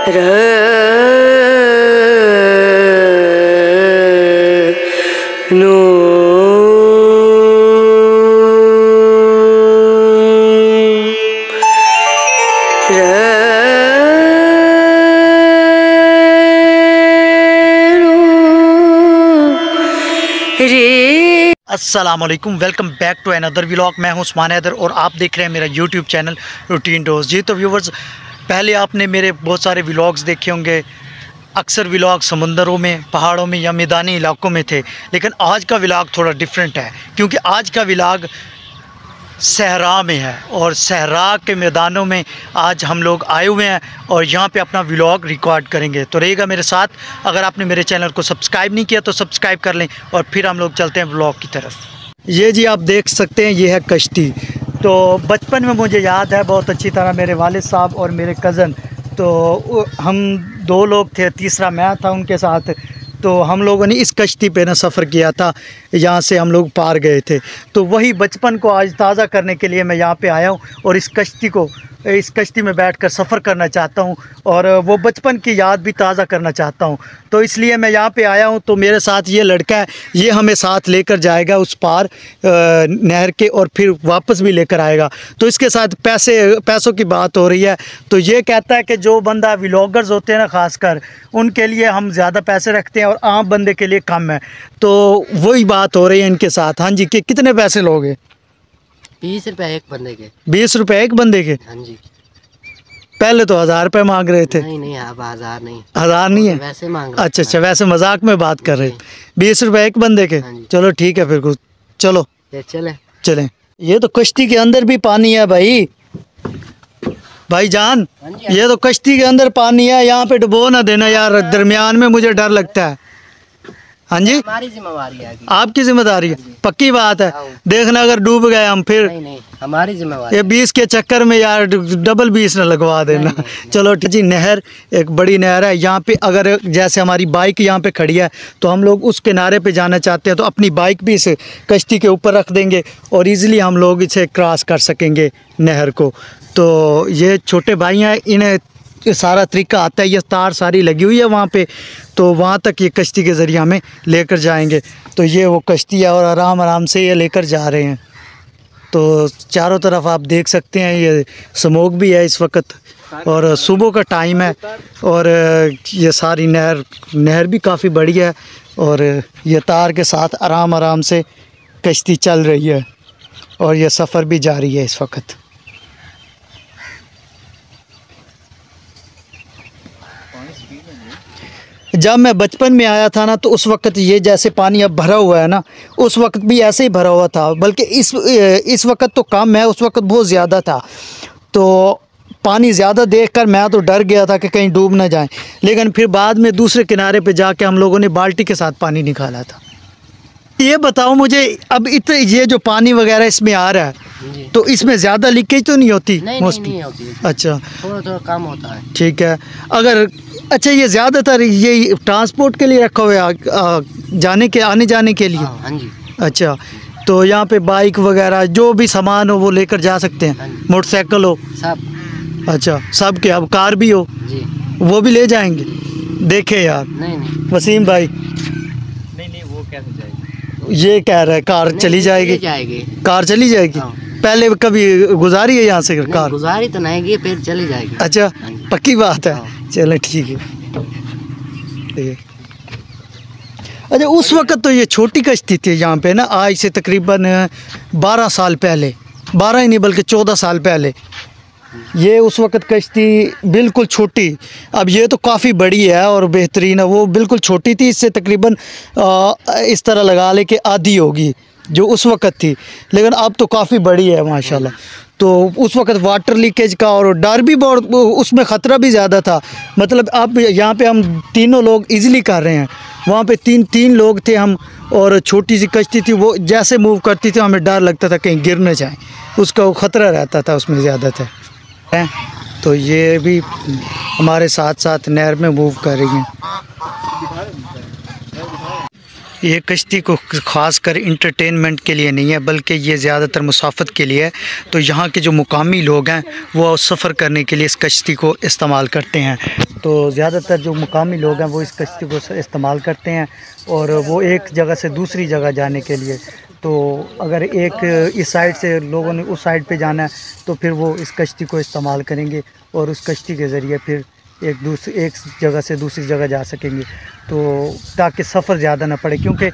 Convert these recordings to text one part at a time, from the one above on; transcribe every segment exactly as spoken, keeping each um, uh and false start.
अस्सलामुअलैकुम, welcome back to another vlog. मैं हूं उस्मान हैदर और आप देख रहे हैं मेरा यूट्यूब चैनल रूटीन डोज। जी तो व्यूवर्स, पहले आपने मेरे बहुत सारे व्लॉग्स देखे होंगे। अक्सर व्लॉग समंदरों में, पहाड़ों में या मैदानी इलाकों में थे, लेकिन आज का व्लॉग थोड़ा डिफरेंट है क्योंकि आज का व्लॉग सहरा में है और सहरा के मैदानों में आज हम लोग आए हुए हैं और यहाँ पे अपना व्लॉग रिकॉर्ड करेंगे। तो रहेगा मेरे साथ। अगर आपने मेरे चैनल को सब्सक्राइब नहीं किया तो सब्सक्राइब कर लें और फिर हम लोग चलते हैं व्लॉग की तरफ। ये जी आप देख सकते हैं, ये है कश्ती। तो बचपन में मुझे याद है बहुत अच्छी तरह, मेरे वालिद साहब और मेरे कज़न, तो हम दो लोग थे, तीसरा मैं था उनके साथ। तो हम लोगों ने इस कश्ती पे ना सफ़र किया था, यहाँ से हम लोग पार गए थे। तो वही बचपन को आज ताज़ा करने के लिए मैं यहाँ पे आया हूँ और इस कश्ती को, इस कश्ती में बैठकर सफ़र करना चाहता हूँ और वो बचपन की याद भी ताज़ा करना चाहता हूँ। तो इसलिए मैं यहाँ पे आया हूँ। तो मेरे साथ ये लड़का है, ये हमें साथ लेकर जाएगा उस पार नहर के और फिर वापस भी लेकर आएगा। तो इसके साथ पैसे पैसों की बात हो रही है। तो ये कहता है कि जो बंदा व्लॉगर्स होते हैं ना, ख़ासकर उनके लिए हम ज़्यादा पैसे रखते हैं और आम बंदे के लिए कम है। तो वही बात हो रही है इनके साथ। हाँ जी, कि कितने पैसे लोगे? बीस रुपए एक बंदे के। बीस रुपए एक बंदे के? हाँ जी। पहले तो हज़ार रुपये मांग रहे थे। नहीं नहीं, अब हज़ार नहीं। हज़ार नहीं है, वैसे मांग रहे। अच्छा अच्छा, वैसे मजाक में बात कर रहे। बीस रुपए एक बंदे के? हाँ जी। चलो ठीक है फिर, कुछ चलो चले चले। ये तो कश्ती के अंदर भी पानी है भाई, भाई जान। हाँ जी, हाँ। ये तो कश्ती के अंदर पानी है, यहाँ पे डुबो ना देना यार, दरमियान में मुझे डर लगता है। हाँ जी, हमारी जिम्मेदारी है। आपकी जिम्मेदारी है, पक्की बात है। देखना अगर डूब गए हम फिर। नहीं नहीं, हमारी जिम्मेदारी। ये बीस के चक्कर में यार डबल बीस ना लगवा देना। नहीं, नहीं, चलो जी। नहर एक बड़ी नहर है, यहाँ पे अगर जैसे हमारी बाइक यहाँ पे खड़ी है तो हम लोग उस किनारे पे जाना चाहते हैं तो अपनी बाइक भी इस कश्ती के ऊपर रख देंगे और ईज़िली हम लोग इसे क्रॉस कर सकेंगे नहर को। तो ये छोटे भाई हैं, इन्हें सारा तरीका आता है। ये तार सारी लगी हुई है वहाँ पे, तो वहाँ तक ये कश्ती के ज़रिए हमें लेकर जाएंगे। तो ये वो कश्ती है और आराम आराम से ये लेकर जा रहे हैं। तो चारों तरफ आप देख सकते हैं, ये स्मोक भी है इस वक्त और सुबह का टाइम है और ये सारी नहर नहर भी काफ़ी बड़ी है और ये तार के साथ आराम आराम से कश्ती चल रही है और यह सफ़र भी जारी है इस वक्त। जब मैं बचपन में आया था ना, तो उस वक्त ये जैसे पानी अब भरा हुआ है ना, उस वक्त भी ऐसे ही भरा हुआ था, बल्कि इस इस वक्त तो कम है, उस वक्त बहुत ज़्यादा था। तो पानी ज़्यादा देखकर मैं तो डर गया था कि कहीं डूब ना जाए, लेकिन फिर बाद में दूसरे किनारे पे जाके हम लोगों ने बाल्टी के साथ पानी निकाला था। ये बताओ मुझे, अब इतने ये जो पानी वगैरह इसमें आ रहा है तो इसमें ज़्यादा लीकेज तो नहीं होती? नहीं, नहीं, नहीं होती। अच्छा, थोड़ा थोड़ा कम होता है। ठीक है। अगर अच्छा, ये ज़्यादातर ये ट्रांसपोर्ट के लिए रखा हुआ है, जाने के आने जाने के लिए? हाँ जी। अच्छा, तो यहाँ पे बाइक वगैरह जो भी सामान हो वो लेकर जा सकते हैं? मोटरसाइकिल हो सब? अच्छा, सब के। अब कार भी हो जी, वो भी ले जाएंगे? देखे यार। नहीं नहीं, वसीम भाई। नहीं नहीं, वो कैसे जाएगी? ये कह रहा है कार चली जाएगी, जाएगी कार चली जाएगी। पहले कभी गुजारी है यहाँ से कार? गुजारी तो नहीं, फिर चली जाएगी। अच्छा, पक्की बात है। चलो ठीक है। अच्छा, उस वक्त तो ये छोटी कश्ती थी यहाँ पे ना, आज से तकरीबन बारह साल पहले, बारह ही नहीं बल्कि चौदह साल पहले। ये उस वक्त कश्ती बिल्कुल छोटी, अब ये तो काफ़ी बड़ी है और बेहतरीन है। वो बिल्कुल छोटी थी, इससे तकरीबन इस तरह लगा ले कि आधी होगी जो उस वक्त थी, लेकिन अब तो काफ़ी बड़ी है माशाल्लाह। तो उस वक्त वाटर लीकेज का और डर भी बहुत, उसमें ख़तरा भी ज़्यादा था। मतलब अब यहाँ पे हम तीनों लोग इजीली कर रहे हैं, वहाँ पे तीन तीन लोग थे हम और छोटी सी कश्ती थी, वो जैसे मूव करती थी हमें डर लगता था कहीं गिर न जाए, उसका वो ख़तरा रहता था उसमें ज़्यादातर। तो ये भी हमारे साथ साथ नहर में मूव कर रही हैं। ये कश्ती को ख़ासकर इंटरटेनमेंट के लिए नहीं है, बल्कि ये ज़्यादातर मुसाफत के लिए है। तो यहाँ के जो मुकामी लोग हैं वो सफ़र करने के लिए इस कश्ती को इस्तेमाल करते हैं। तो ज़्यादातर जो मुकामी लोग हैं वो इस कश्ती को इस्तेमाल करते हैं और वो एक जगह से दूसरी जगह जाने के लिए। तो अगर एक इस साइड से लोगों ने उस साइड पे जाना है तो फिर वो इस कश्ती को इस्तेमाल करेंगे और उस कश्ती के ज़रिए फिर एक दूसरे एक जगह से दूसरी जगह जा सकेंगे, तो ताकि सफ़र ज़्यादा ना पड़े। क्योंकि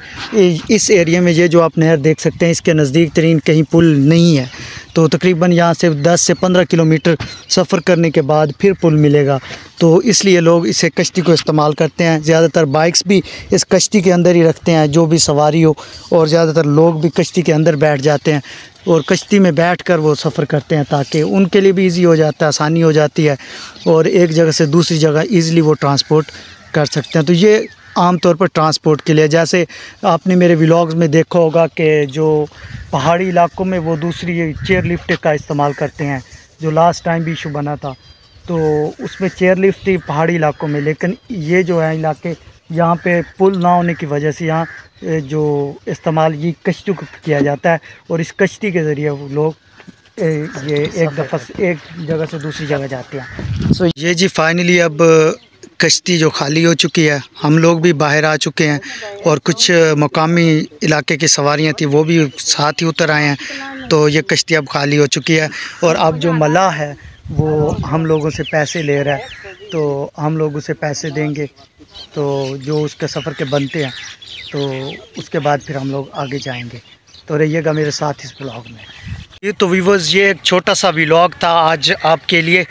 इस एरिया में ये जो आप नहर देख सकते हैं इसके नज़दीक तरीन कहीं पुल नहीं है, तो तकरीबन यहाँ से दस से पंद्रह किलोमीटर सफ़र करने के बाद फिर पुल मिलेगा। तो इसलिए लोग इसे कश्ती को इस्तेमाल करते हैं। ज़्यादातर बाइक्स भी इस कश्ती के अंदर ही रखते हैं, जो भी सवारी हो, और ज़्यादातर लोग भी कश्ती के अंदर बैठ जाते हैं और कश्ती में बैठकर वो सफ़र करते हैं, ताकि उनके लिए भी इजी हो जाता है, आसानी हो जाती है और एक जगह से दूसरी जगह इजीली वो ट्रांसपोर्ट कर सकते हैं। तो ये आम तौर पर ट्रांसपोर्ट के लिए, जैसे आपने मेरे व्लॉग्स में देखा होगा कि जो पहाड़ी इलाकों में वो दूसरी चेयर लिफ्ट का इस्तेमाल करते हैं, जो लास्ट टाइम भी इशू बना था, तो उसमें चेयर लिफ्ट ही पहाड़ी इलाकों में। लेकिन ये जो है इलाके, यहाँ पे पुल ना होने की वजह से यहाँ जो इस्तेमाल ये कश्ती को किया जाता है और इस कश्ती के ज़रिए वो लोग ये एक दफ़ा एक जगह से दूसरी जगह जाते हैं। सो ये जी फाइनली अब कश्ती जो खाली हो चुकी है, हम लोग भी बाहर आ चुके हैं और कुछ मकामी इलाके की सवारियाँ थी वो भी साथ ही उतर आए हैं। तो ये कश्ती अब खाली हो चुकी है और अब जो मलाह है वो हम लोगों से पैसे ले रहा है, तो हम लोग उसे पैसे देंगे तो जो उसके सफ़र के बनते हैं, तो उसके बाद फिर हम लोग आगे जाएंगे। तो रहिएगा मेरे साथ इस व्लॉग में। ये तो व्यूअर्स, ये एक छोटा सा व्लॉग था आज आपके लिए।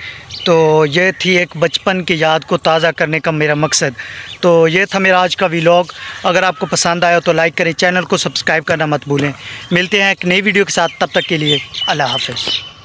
तो ये थी एक बचपन की याद को ताज़ा करने का मेरा मकसद। तो ये था मेरा आज का व्लॉग। अगर आपको पसंद आया तो लाइक करें, चैनल को सब्सक्राइब करना मत भूलें। मिलते हैं एक नई वीडियो के साथ, तब तक के लिए अल्लाह हाफ़िज़।